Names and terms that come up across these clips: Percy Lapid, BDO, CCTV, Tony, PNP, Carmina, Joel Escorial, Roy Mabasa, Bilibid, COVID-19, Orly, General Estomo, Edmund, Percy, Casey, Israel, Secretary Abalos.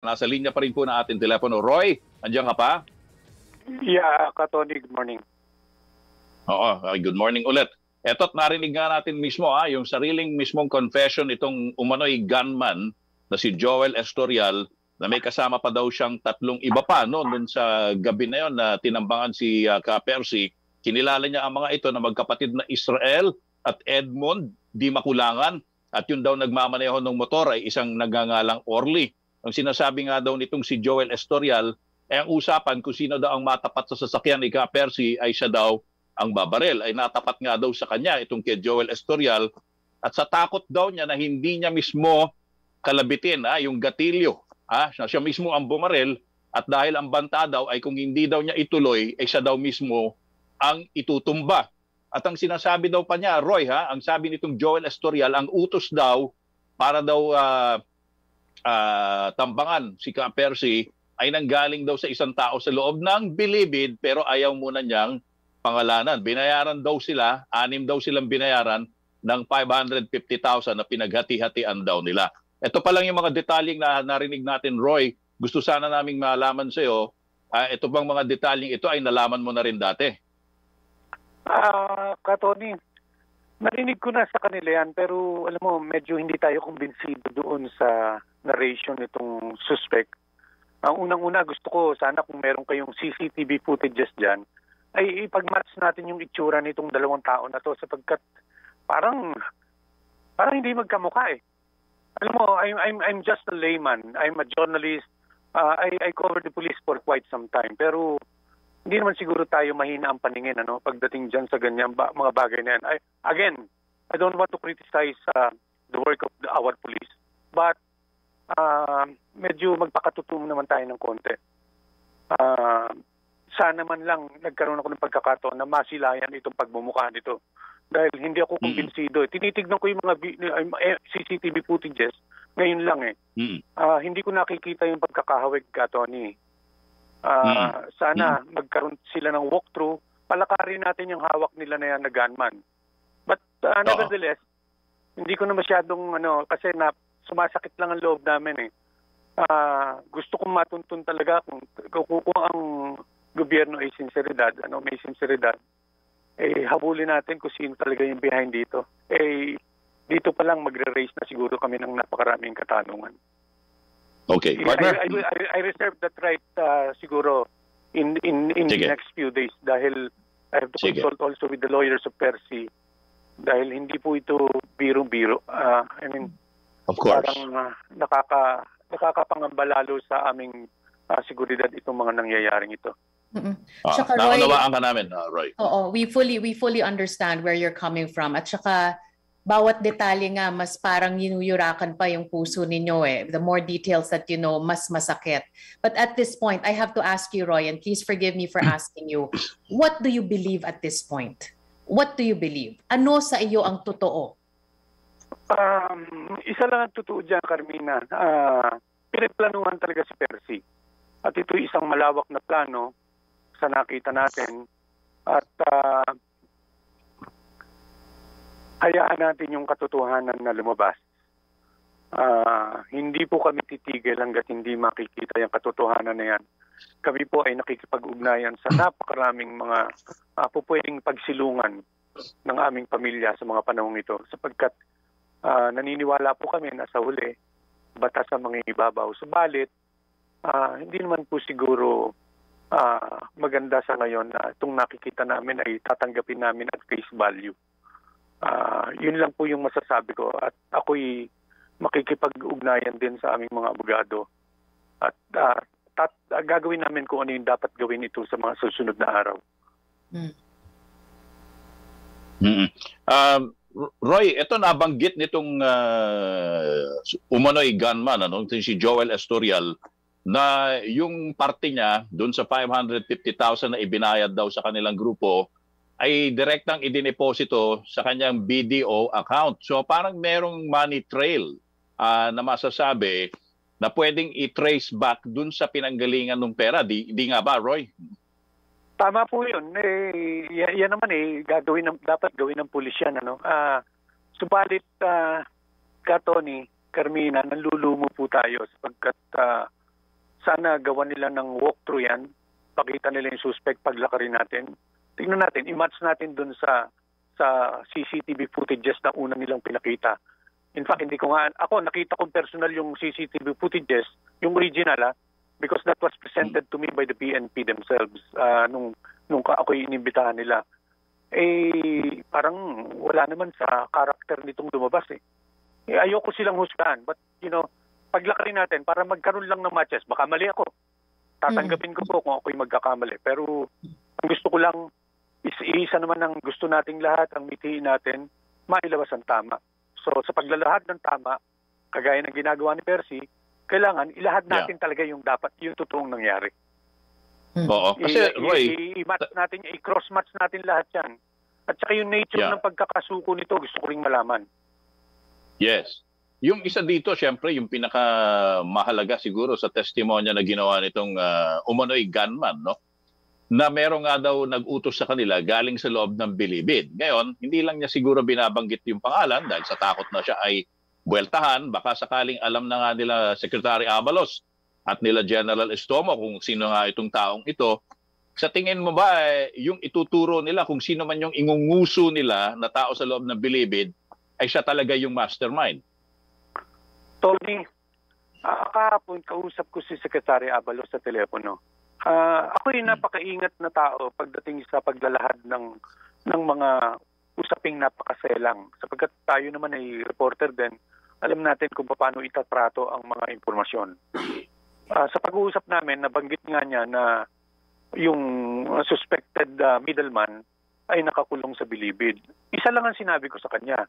Nasa linya pa rin po na ating telepono. Roy, andiyan ka pa? Yeah, Tony, good morning. Oo, good morning ulit. Eto't narinig nga natin mismo yung sariling mismong confession itong umano'y gunman na si Joel Escorial na may kasama pa daw siyang tatlong iba pa noon sa gabi na yon na tinambangan si Percy. Kinilala niya ang mga ito na magkapatid na Israel at Edmund, di makulangan. At yun daw nagmamaneho ng motor ay isang nagngangalang Orly. Ang sinasabi nga daw nitong si Joel Escorial ay ang usapan kung sino daw ang matapat sa sasakyan ni Percy ay siya daw ang babaril. Ay natapat nga daw sa kanya itong kay Joel Escorial at sa takot daw niya na hindi niya mismo kalabitin yung gatilyo. Siya mismo ang bumaril at dahil ang banta daw ay kung hindi daw niya ituloy ay siya daw mismo ang itutumba. At ang sinasabi daw pa niya, Roy, ang sabi nitong Joel Escorial, ang utos daw para daw... tambangan si Percy ay nanggaling daw sa isang tao sa loob ng Bilibid pero ayaw muna niyang pangalanan. Binayaran daw sila, 6 daw silang binayaran ng 550,000 na pinaghati-hatian daw nila. Ito pa lang yung mga detalyeng na narinig natin, Roy. Gusto sana naming malaman sa iyo, ito bang mga detalyeng ito ay nalaman mo na rin dati? Tony, narinig ko na sa kanila yan pero alam mo medyo hindi tayo kumbinsido doon sa narration nitong suspect. Ang unang-una gusto ko, sana kung meron kayong CCTV footages dyan, ay ipag-match natin yung itsura nitong dalawang tao na to sapagkat parang hindi magkamukha eh. Alam mo, I'm just a layman. I'm a journalist. I covered the police for quite some time. Pero hindi naman siguro tayo mahina ang paningin pagdating dyan sa ganyan mga bagay na yan. Again, I don't want to criticize the work of our police. But medyo magpakatutumo naman tayo ng konti. Sana man lang nagkaroon ako ng pagkakataon na masilayan itong pagmumukha nito. Dahil hindi ako kumbinsido. Tinitignan ko yung mga CCTV footages ngayon lang eh. Hindi ko nakikita yung pagkakahawig ka, Tony. Sana magkaroon sila ng walkthrough. Palakarin natin yung hawak nila na yan na gunman. But nevertheless, hindi ko na masyadong kasi sumasakit lang ang loob namin eh. Gusto kong matuntun talaga kung ang gobyerno ay sinseridad, may sinseridad, eh habulin natin kung sino talaga yung behind dito. Eh dito pa lang magre-raise na siguro kami ng napakaraming katanungan. Okay. I reserve that right siguro in the next few days dahil I have to consult also with the lawyers of Percy dahil hindi po ito biro-biro. I mean, of course. Parang nakakapangamba lalo sa aming seguridad itong mga nangyayaring ito. Saka, Roy, naunawaan ka namin, Roy. Oo, we fully understand where you're coming from. At saka, bawat detalye nga, mas parang yurakan pa yung puso ninyo eh. The more details that you know, mas masakit. But at this point, I have to ask you, Roy, and please forgive me for asking you, what do you believe at this point? What do you believe? Ano sa iyo ang totoo? Isa lang ang totoo dyan, Carmina. Piniplanuhan talaga si Percy. At ito isang malawak na plano sa nakita natin. At hayaan natin yung katotohanan na lumabas. Hindi po kami titigil hanggat hindi makikita yung katotohanan na yan. Kami po ay nakikipag-ugnayan sa napakaraming mga pupwedeng pagsilungan ng aming pamilya sa mga panahong ito. Sapagkat naniniwala po kami na sa huli, batas ang mangingibabaw. Subalit, hindi naman po siguro maganda sa ngayon na itong nakikita namin ay tatanggapin namin at face value. Yun lang po yung masasabi ko at ako'y makikipag-ugnayan din sa aming mga abogado. At gagawin namin kung ano yung dapat gawin ito sa mga susunod na araw. Roy, ito nabanggit nitong umano'y gunman, si Joel Escorial, na yung parte niya doon sa 550,000 na ibinayad daw sa kanilang grupo ay direktang idineposito sa kanyang BDO account. So parang merong money trail na masasabi na pwedeng i-trace back doon sa pinanggalingan ng pera. Di nga ba, Roy? Tama po yun. Yan naman dapat gawin ng pulis yan. Subalit, Tony, Carmina, nalulumo po tayo sapagkat Sana gawa nila ng walkthrough yan. Pakita nila yung suspect, paglakarin natin. Tingnan natin, i-match natin dun sa CCTV footages na una nilang pinakita. In fact, hindi ko nga, ako nakita kong personal yung CCTV footages, yung original because that was presented to me by the PNP themselves nung ako'y inimbitahan nila. Eh, parang wala naman sa karakter nitong lumabas eh. Eh ayoko silang husgahan, but you know, paglakarin natin para magkaroon lang ng matches. Baka mali ako. Tatanggapin ko po kung ako'y magkakamali. Pero ang gusto ko lang, isa naman ang gusto nating lahat, ang mithiin natin, mailabas ang tama. So sa paglalahad ng tama, kagaya ng ginagawa ni Percy, kailangan ilahad natin talaga yung dapat, yung totoong nangyari. Oo. Kasi i-match natin, i-cross-match natin lahat yan. At saka yung nature ng pagkakasuko nito, gusto ko ring malaman. Yes. Yung isa dito, siyempre, yung pinakamahalaga siguro sa testimonya na ginawa nitong umano'y gunman, no? Na meron nga daw nag-utos sa kanila galing sa loob ng Bilibid. Ngayon, hindi lang niya siguro binabanggit yung pangalan dahil sa takot na siya ay buweltahan. Baka sakaling alam na nga nila Secretary Abalos at nila General Estomo kung sino nga itong taong ito. Sa tingin mo ba, yung ituturo nila kung sino man yung ingunguso nila na tao sa loob ng Bilibid ay siya talaga yung mastermind? Tony, kahapon kausap ko si Secretary Abalos sa telepono. Ako yung napakaingat na tao pagdating sa paglalahad ng mga usaping napakaselang. Sapagkat tayo naman ay reporter din, alam natin kung paano itatrato ang mga impormasyon. Sa pag-uusap namin, nabanggit nga niya na yung suspected middleman ay nakakulong sa Bilibid. Isa lang ang sinabi ko sa kanya.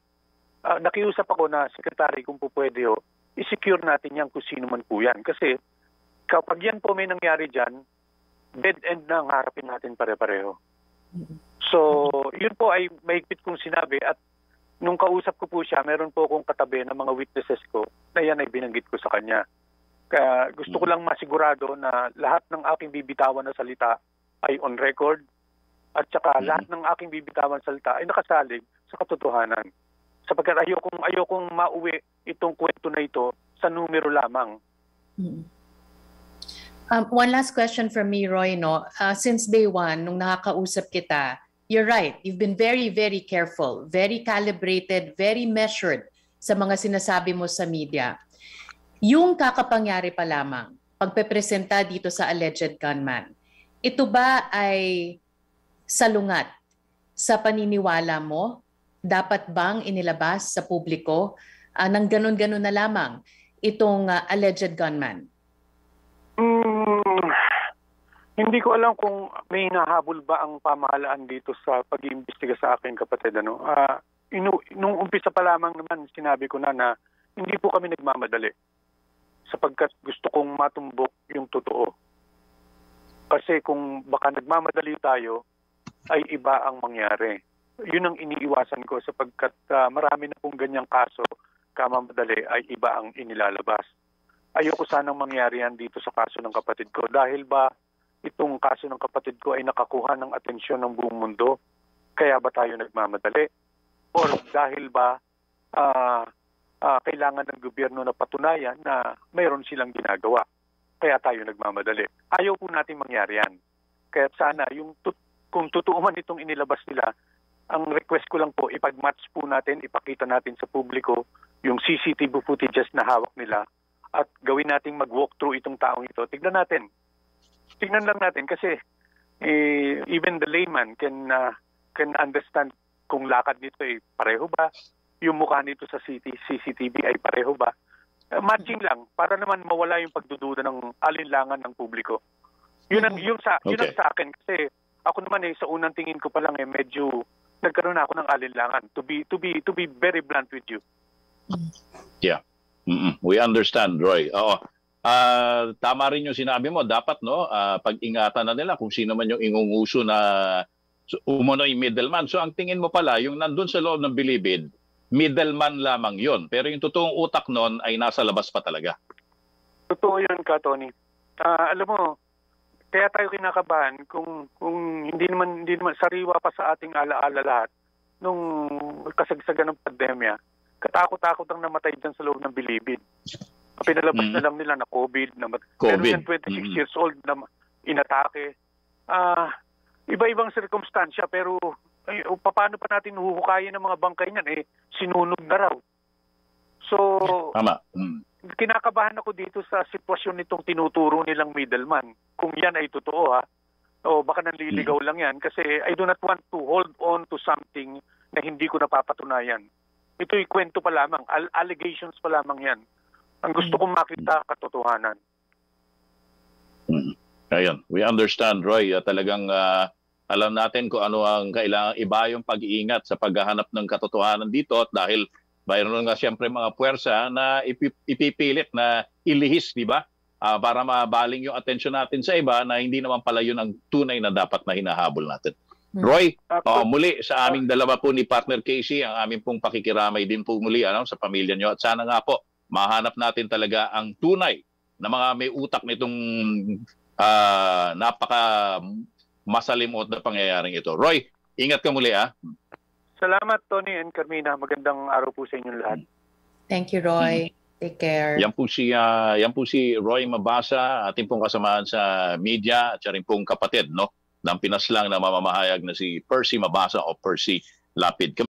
Nakiusap ako na, Secretary, kung po pwede ho, isecure natin yan kung sino man po yan. Kasi kapag yan po may nangyari dyan, dead end na ang harapin natin pare-pareho. So, yun po ay mahigpit kong sinabi at nung kausap ko po siya, meron po akong katabi ng mga witnesses ko na yan ay binanggit ko sa kanya. Kaya gusto ko lang masigurado na lahat ng aking bibitawan na salita ay on record at saka lahat ng aking bibitawan salita ay nakasalig sa katotohanan. Sapagkat ayokong mauwi itong kwento na ito sa numero lamang. One last question from me, Roy. No? Since day one, nung nakakausap kita, you're right. You've been very, very careful, very calibrated, very measured sa mga sinasabi mo sa media. Yung kakapangyari pa lamang, pagpepresenta dito sa alleged gunman, ito ba ay salungat sa paniniwala mo? Dapat bang inilabas sa publiko ng ganun-ganun na lamang itong alleged gunman? Hindi ko alam kung may nahabol ba ang pamahalaan dito sa pag-iimbestiga sa akin, kapatid. Ano? Nung umpisa pa lamang naman, sinabi ko na hindi po kami nagmamadali sapagkat gusto kong matumbok yung totoo. Kasi kung baka nagmamadali tayo, ay iba ang mangyari. Yun ang iniiwasan ko sapagkat marami na pong ganyang kaso kamamadali ay iba ang inilalabas. Ayoko sanang mangyari yan dito sa kaso ng kapatid ko dahil ba itong kaso ng kapatid ko ay nakakuha ng atensyon ng buong mundo kaya ba tayo nagmamadali? Or dahil ba kailangan ng gobyerno na patunayan na mayroon silang ginagawa kaya tayo nagmamadali? Ayaw po natin mangyari yan. Kaya sana yung kung totoo man itong inilabas nila, ang request ko lang po, ipag-match po natin, ipakita natin sa publiko yung CCTV footages na hawak nila at gawin nating mag-walkthrough itong taong ito. Tignan natin. Tignan lang natin kasi even the layman can understand kung lakad nito ay pareho ba, yung mukha nito sa CCTV ay pareho ba. Matching lang para naman mawala yung pagdududa ng alinlangan ng publiko. Yun ang sa akin kasi ako naman sa unang tingin ko pa lang medyo nagkaroon na ako ng alinlangan to be very blunt with you. Yeah. We understand, Roy. Oo. Tama rin yung sinabi mo, dapat no, pag-ingatan na nila kung sino man yung ingunguso na umano'y middleman. So ang tingin mo pala, yung nandun sa loob ng Bilibid, middleman lamang 'yon. Pero yung totoong utak noon ay nasa labas pa talaga. Totoo 'yun ka, Tony. Alam mo, kaya tayo kinakabahan kung hindi naman sariwa pa sa ating alaala lahat nung kasagsagan ng pandemya, katakot-takot ang namatay dyan sa loob ng Bilibid. Pinalabas na lang nila na COVID. Na COVID. Pero yan 26 years old na inatake. Iba-ibang sirkumstansya pero paano pa natin huhukayin ng mga bangkay niyan? Eh, sinunog na raw. So, kinakabahan ako dito sa sitwasyon nitong tinuturo nilang middleman. Kung yan ay totoo ha. O baka nanliligaw lang yan kasi I do not want to hold on to something na hindi ko napapatunayan. Ito'y kwento pa lamang, allegations pa lamang yan. Ang gusto kong makita katotohanan. Ayun, we understand Roy, talagang alam natin kung ano ang kailangan iba yung pag-iingat sa paghahanap ng katotohanan dito at dahil mayroon nga siyempre mga puwersa na ipipilit na ilihis, di ba? Para mabaling yung atensyon natin sa iba na hindi naman pala yun ang tunay na dapat na hinahabol natin. Roy, muli sa aming dalawa po ni Partner Casey, ang aming pong pakikiramay din po muli sa pamilya nyo. At sana nga po, mahanap natin talaga ang tunay na mga may utak nitong napaka-masalimuot na pangyayaring ito. Roy, ingat ka muli ha. Salamat Tony and Carmina. Magandang araw po sa inyong lahat. Thank you Roy. Take care. Yan po si Roy Mabasa, ating pong kasamahan sa media at siya rin pong kapatid ng pinaslang na mamamahayag na si Percy Mabasa o Percy Lapid.